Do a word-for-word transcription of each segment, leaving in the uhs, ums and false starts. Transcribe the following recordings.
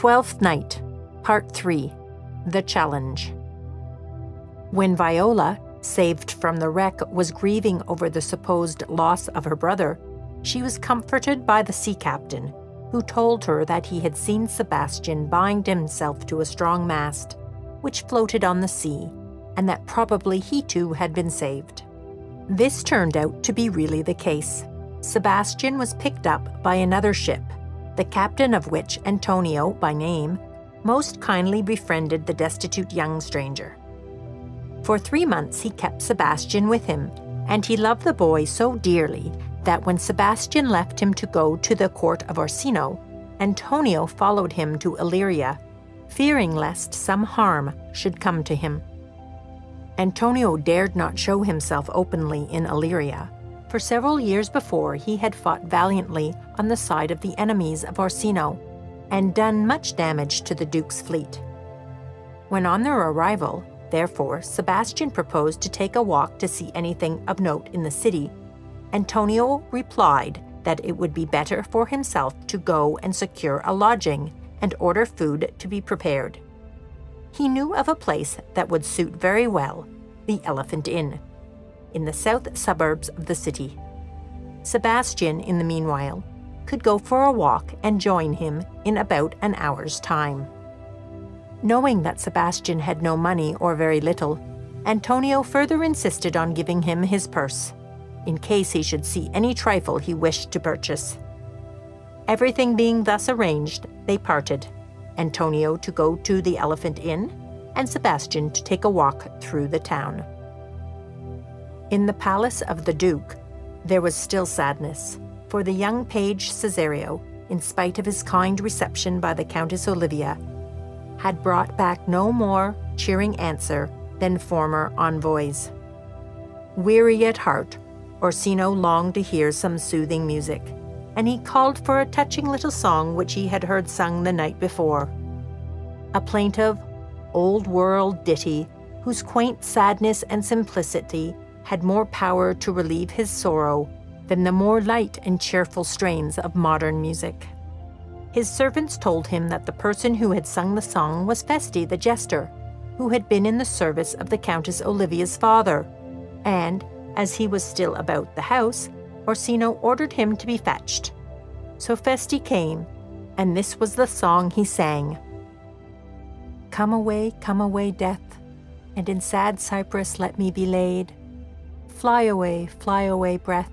Twelfth Night, Part three, The Challenge. When Viola, saved from the wreck, was grieving over the supposed loss of her brother, she was comforted by the sea captain, who told her that he had seen Sebastian bind himself to a strong mast, which floated on the sea, and that probably he too had been saved. This turned out to be really the case. Sebastian was picked up by another ship, the captain of which, Antonio by name, most kindly befriended the destitute young stranger. For three months he kept Sebastian with him, and he loved the boy so dearly that when Sebastian left him to go to the court of Orsino, Antonio followed him to Illyria, fearing lest some harm should come to him. Antonio dared not show himself openly in Illyria. For several years before, he had fought valiantly on the side of the enemies of Orsino, and done much damage to the Duke's fleet. When on their arrival, therefore, Sebastian proposed to take a walk to see anything of note in the city. Antonio replied that it would be better for himself to go and secure a lodging and order food to be prepared. He knew of a place that would suit very well, the Elephant Inn, in the south suburbs of the city. Sebastian, in the meanwhile, could go for a walk and join him in about an hour's time. Knowing that Sebastian had no money or very little, Antonio further insisted on giving him his purse, in case he should see any trifle he wished to purchase. Everything being thus arranged, they parted, Antonio to go to the Elephant Inn, and Sebastian to take a walk through the town. In the palace of the Duke, there was still sadness, for the young page Cesario, in spite of his kind reception by the Countess Olivia, had brought back no more cheering answer than former envoys. Weary at heart, Orsino longed to hear some soothing music, and he called for a touching little song which he had heard sung the night before, a plaintive, old-world ditty whose quaint sadness and simplicity had more power to relieve his sorrow than the more light and cheerful strains of modern music. His servants told him that the person who had sung the song was Festi the jester, who had been in the service of the Countess Olivia's father, and, as he was still about the house, Orsino ordered him to be fetched. So Festi came, and this was the song he sang. Come away, come away, death, and in sad cypress let me be laid. Fly away, fly away, breath,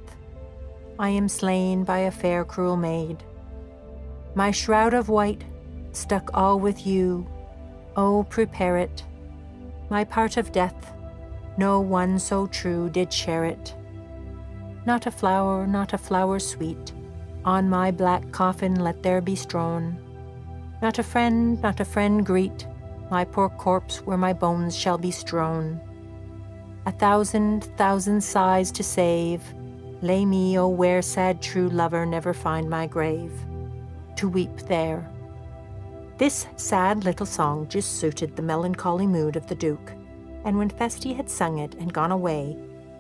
I am slain by a fair cruel maid. My shroud of white, stuck all with you, oh, prepare it. My part of death, no one so true did share it. Not a flower, not a flower sweet, on my black coffin let there be strown. Not a friend, not a friend greet, my poor corpse where my bones shall be strown. A thousand, thousand sighs to save, lay me, oh, where sad true lover never find my grave, to weep there. This sad little song just suited the melancholy mood of the Duke, and when Festi had sung it and gone away,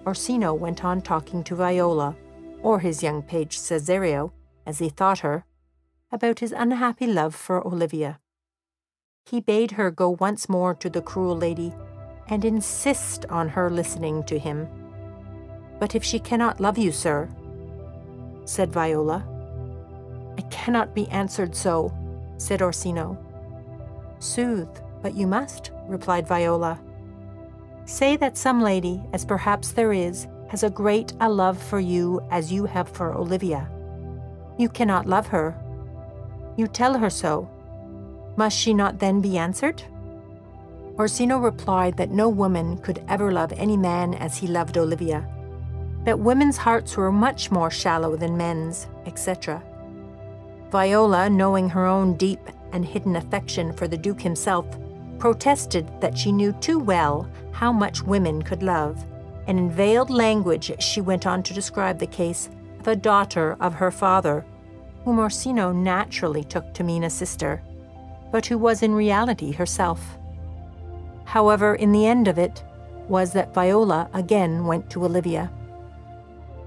Orsino went on talking to Viola, or his young page Cesario, as he thought her, about his unhappy love for Olivia. He bade her go once more to the cruel lady and insist on her listening to him. But if she cannot love you, sir, said Viola. I cannot be answered so, said Orsino. Sooth, but you must, replied Viola. Say that some lady, as perhaps there is, has a great a love for you as you have for Olivia. You cannot love her. You tell her so. Must she not then be answered? Orsino replied that no woman could ever love any man as he loved Olivia, that women's hearts were much more shallow than men's, et cetera. Viola, knowing her own deep and hidden affection for the Duke himself, protested that she knew too well how much women could love, and in veiled language she went on to describe the case of a daughter of her father, whom Orsino naturally took to mean a sister, but who was in reality herself. However, in the end of it was that Viola again went to Olivia.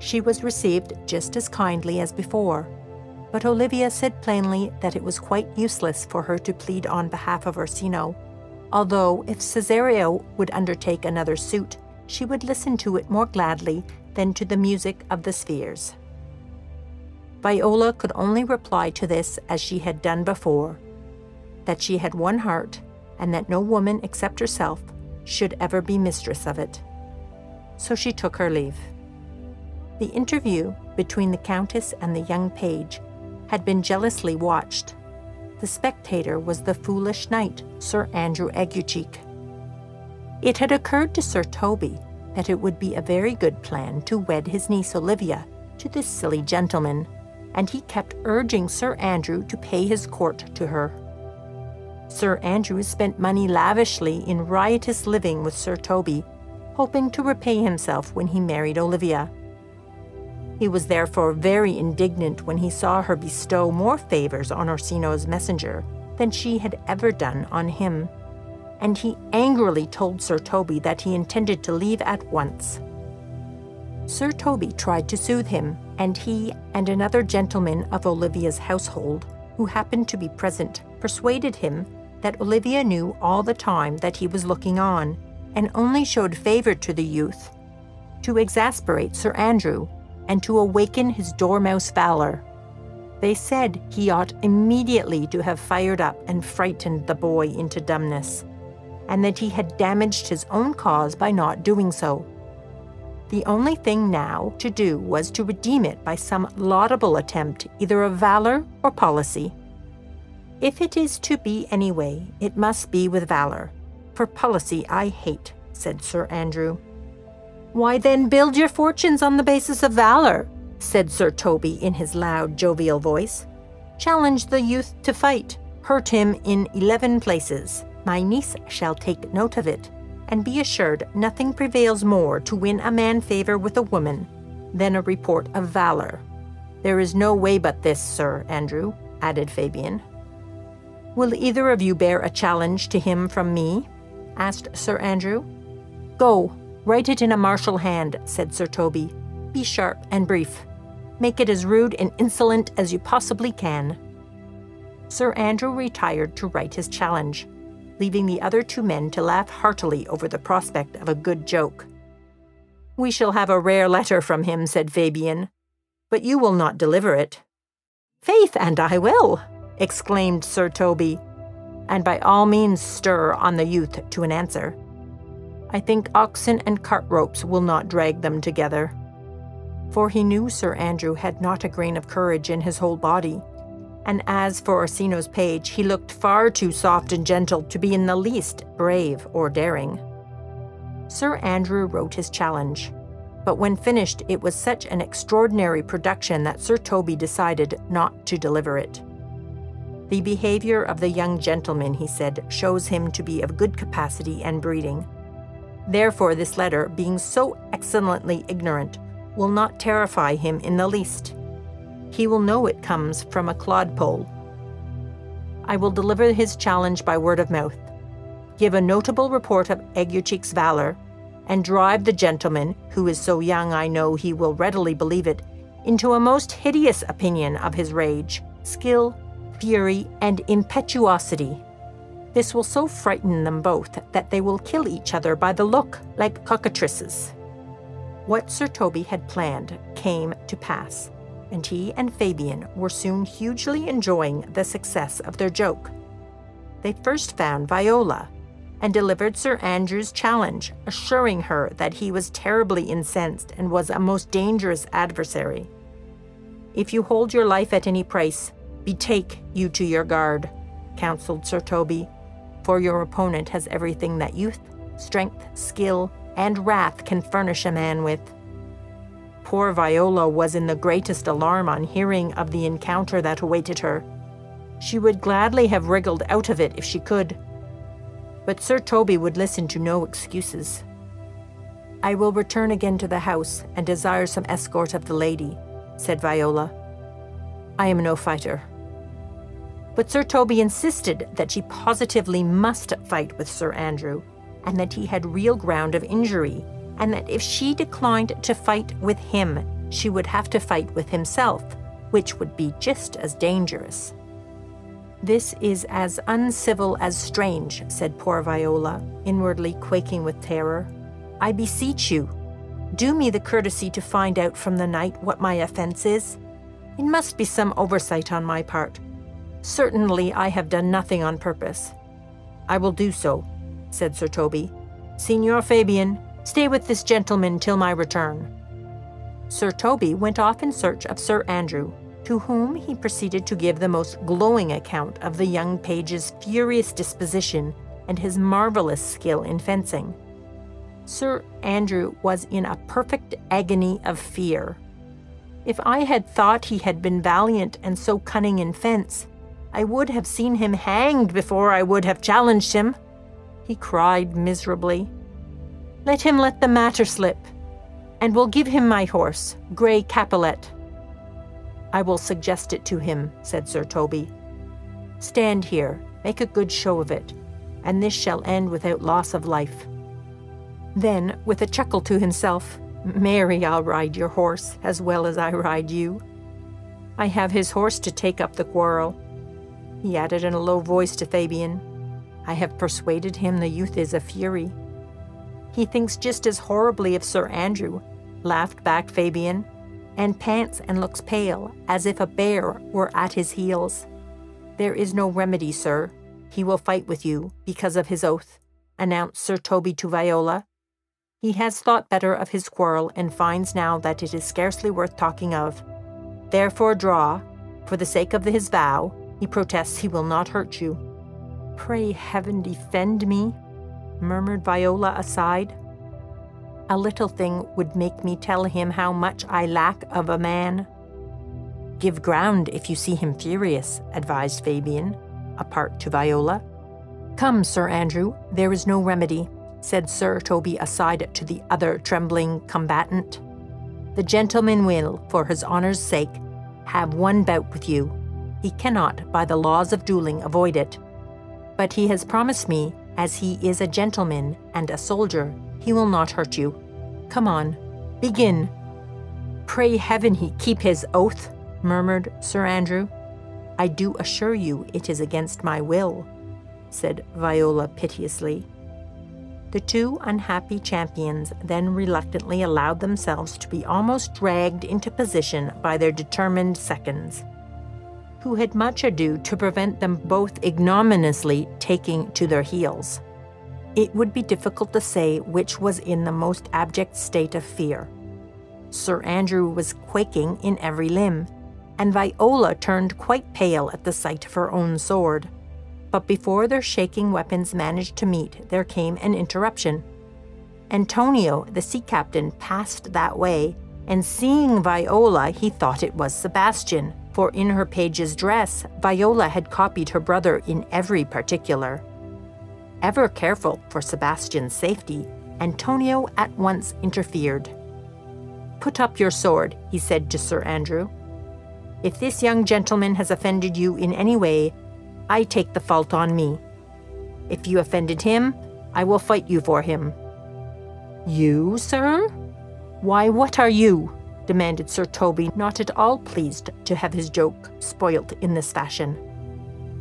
She was received just as kindly as before, but Olivia said plainly that it was quite useless for her to plead on behalf of Orsino, although if Cesario would undertake another suit, she would listen to it more gladly than to the music of the spheres. Viola could only reply to this as she had done before, that she had one heart, and that no woman except herself should ever be mistress of it. So she took her leave. The interview between the Countess and the young page had been jealously watched. The spectator was the foolish knight, Sir Andrew Aguecheek. It had occurred to Sir Toby that it would be a very good plan to wed his niece Olivia to this silly gentleman, and he kept urging Sir Andrew to pay his court to her. Sir Andrew spent money lavishly in riotous living with Sir Toby, hoping to repay himself when he married Olivia. He was therefore very indignant when he saw her bestow more favors on Orsino's messenger than she had ever done on him, and he angrily told Sir Toby that he intended to leave at once. Sir Toby tried to soothe him, and he and another gentleman of Olivia's household, who happened to be present, persuaded him that Olivia knew all the time that he was looking on, and only showed favor to the youth, to exasperate Sir Andrew, and to awaken his dormouse valor. They said he ought immediately to have fired up and frightened the boy into dumbness, and that he had damaged his own cause by not doing so. The only thing now to do was to redeem it by some laudable attempt either of valor or policy. If it is to be anyway, it must be with valor, for policy I hate, said Sir Andrew. Why then build your fortunes on the basis of valor, said Sir Toby in his loud, jovial voice. Challenge the youth to fight, hurt him in eleven places. My niece shall take note of it, and be assured nothing prevails more to win a man favor with a woman than a report of valor. There is no way but this, Sir Andrew, added Fabian. Will either of you bear a challenge to him from me? Asked Sir Andrew. Go, write it in a martial hand, said Sir Toby. Be sharp and brief. Make it as rude and insolent as you possibly can. Sir Andrew retired to write his challenge, leaving the other two men to laugh heartily over the prospect of a good joke. We shall have a rare letter from him, said Fabian, but you will not deliver it. Faith, and I will, exclaimed Sir Toby, and by all means stir on the youth to an answer. I think oxen and cart ropes will not drag them together. For he knew Sir Andrew had not a grain of courage in his whole body, and as for Orsino's page, he looked far too soft and gentle to be in the least brave or daring. Sir Andrew wrote his challenge, but when finished it was such an extraordinary production that Sir Toby decided not to deliver it. The behavior of the young gentleman, he said, shows him to be of good capacity and breeding. Therefore this letter, being so excellently ignorant, will not terrify him in the least. He will know it comes from a clodpole. I will deliver his challenge by word of mouth, give a notable report of Aguecheek's valor, and drive the gentleman, who is so young I know he will readily believe it, into a most hideous opinion of his rage, skill, fury, and impetuosity. This will so frighten them both that they will kill each other by the look, like cockatrices. What Sir Toby had planned came to pass, and he and Fabian were soon hugely enjoying the success of their joke. They first found Viola, and delivered Sir Andrew's challenge, assuring her that he was terribly incensed and was a most dangerous adversary. If you hold your life at any price, betake you to your guard, counseled Sir Toby, for your opponent has everything that youth, strength, skill, and wrath can furnish a man with. Poor Viola was in the greatest alarm on hearing of the encounter that awaited her. She would gladly have wriggled out of it if she could. But Sir Toby would listen to no excuses. I will return again to the house and desire some escort of the lady, said Viola. I am no fighter. But Sir Toby insisted that she positively must fight with Sir Andrew, and that he had real ground of injury, and that if she declined to fight with him, she would have to fight with himself, which would be just as dangerous. This is as uncivil as strange, said poor Viola, inwardly quaking with terror. I beseech you, do me the courtesy to find out from the knight what my offence is. It must be some oversight on my part. Certainly I have done nothing on purpose. I will do so, said Sir Toby. Signor Fabian, stay with this gentleman till my return. Sir Toby went off in search of Sir Andrew, to whom he proceeded to give the most glowing account of the young page's furious disposition and his marvelous skill in fencing. Sir Andrew was in a perfect agony of fear. If I had thought he had been valiant and so cunning in fence, I would have seen him hanged before I would have challenged him, he cried miserably. Let him let the matter slip, and we'll give him my horse, Grey Capulet. I will suggest it to him, said Sir Toby. Stand here, make a good show of it, and this shall end without loss of life. Then, with a chuckle to himself, Mary, I'll ride your horse as well as I ride you. I have his horse to take up the quarrel. He added in a low voice to Fabian, I have persuaded him the youth is a fury. He thinks just as horribly of Sir Andrew, laughed back Fabian, and pants and looks pale, as if a bear were at his heels. There is no remedy, sir. He will fight with you because of his oath, announced Sir Toby to Viola. He has thought better of his quarrel and finds now that it is scarcely worth talking of. Therefore draw, for the sake of his vow, he protests he will not hurt you. Pray heaven defend me, murmured Viola aside. A little thing would make me tell him how much I lack of a man. Give ground if you see him furious, advised Fabian, apart to Viola. Come, Sir Andrew, there is no remedy, said Sir Toby aside to the other trembling combatant. The gentleman will, for his honour's sake, have one bout with you. He cannot, by the laws of dueling, avoid it. But he has promised me, as he is a gentleman and a soldier, he will not hurt you. Come on, begin. Pray heaven he keep his oath, murmured Sir Andrew. I do assure you it is against my will, said Viola piteously. The two unhappy champions then reluctantly allowed themselves to be almost dragged into position by their determined seconds, who had much ado to prevent them both ignominiously taking to their heels. It would be difficult to say which was in the most abject state of fear. Sir Andrew was quaking in every limb, and Viola turned quite pale at the sight of her own sword. But before their shaking weapons managed to meet, there came an interruption. Antonio, the sea captain, passed that way, and seeing Viola, he thought it was Sebastian, for in her page's dress, Viola had copied her brother in every particular. Ever careful for Sebastian's safety, Antonio at once interfered. Put up your sword, he said to Sir Andrew. If this young gentleman has offended you in any way, I take the fault on me. If you offended him, I will fight you for him. You, sir? Why, what are you? Demanded Sir Toby, not at all pleased to have his joke spoilt in this fashion.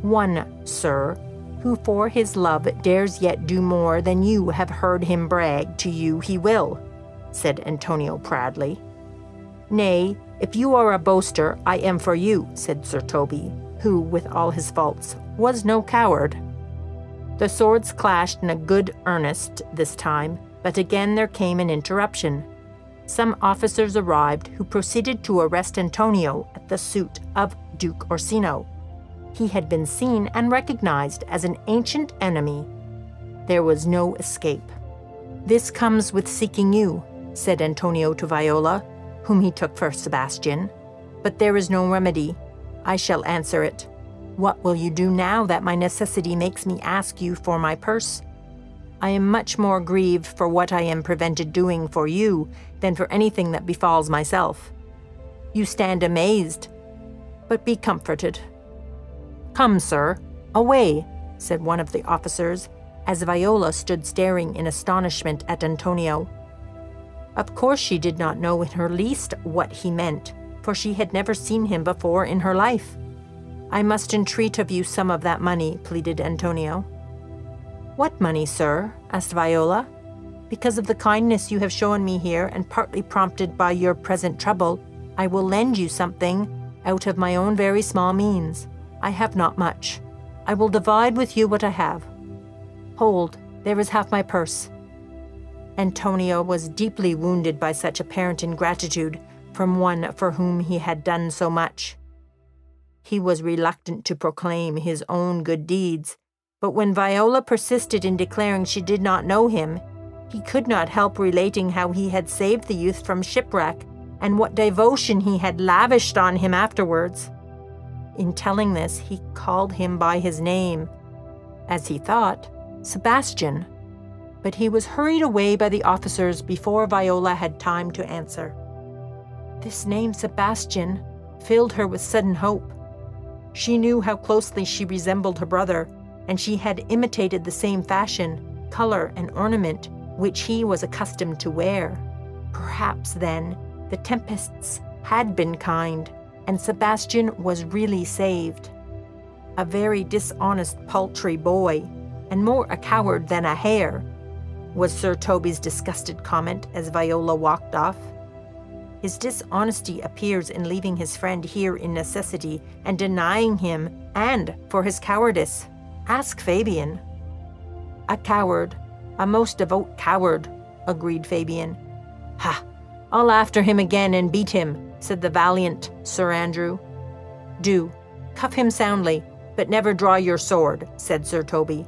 One, sir, who for his love dares yet do more than you have heard him brag to you he will, said Antonio proudly. Nay, if you are a boaster, I am for you, said Sir Toby, who, with all his faults, was no coward. The swords clashed in a good earnest this time, but again there came an interruption. Some officers arrived who proceeded to arrest Antonio at the suit of Duke Orsino. He had been seen and recognized as an ancient enemy. There was no escape. This comes with seeking you, said Antonio to Viola, whom he took for Sebastian, but there is no remedy. I shall answer it. What will you do now that my necessity makes me ask you for my purse? I am much more grieved for what I am prevented doing for you than for anything that befalls myself. You stand amazed, but be comforted. Come, sir, away, said one of the officers, as Viola stood staring in astonishment at Antonio. Of course she did not know in her least what he meant, for she had never seen him before in her life. I must entreat of you some of that money, pleaded Antonio. What money, sir? Asked Viola. Because of the kindness you have shown me here, and partly prompted by your present trouble, I will lend you something out of my own very small means. I have not much. I will divide with you what I have. Hold, there is half my purse. Antonio was deeply wounded by such apparent ingratitude from one for whom he had done so much. He was reluctant to proclaim his own good deeds, but when Viola persisted in declaring she did not know him, he could not help relating how he had saved the youth from shipwreck and what devotion he had lavished on him afterwards. In telling this, he called him by his name, as he thought, Sebastian, but he was hurried away by the officers before Viola had time to answer. This name, Sebastian, filled her with sudden hope. She knew how closely she resembled her brother, and she had imitated the same fashion, color, and ornament which he was accustomed to wear. Perhaps, then, the tempests had been kind, and Sebastian was really saved. A very dishonest, paltry boy, and more a coward than a hare, was Sir Toby's disgusted comment as Viola walked off. His dishonesty appears in leaving his friend here in necessity and denying him, and for his cowardice. Ask Fabian. A coward, a most devout coward, agreed Fabian. Ha! I'll after him again and beat him, said the valiant Sir Andrew. Do, cuff him soundly, but never draw your sword, said Sir Toby.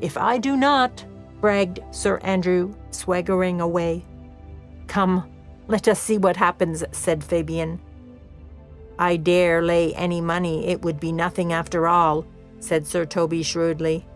If I do not, bragged Sir Andrew, swaggering away. Come, let us see what happens, said Fabian. I dare lay any money it would be nothing after all, said Sir Toby shrewdly.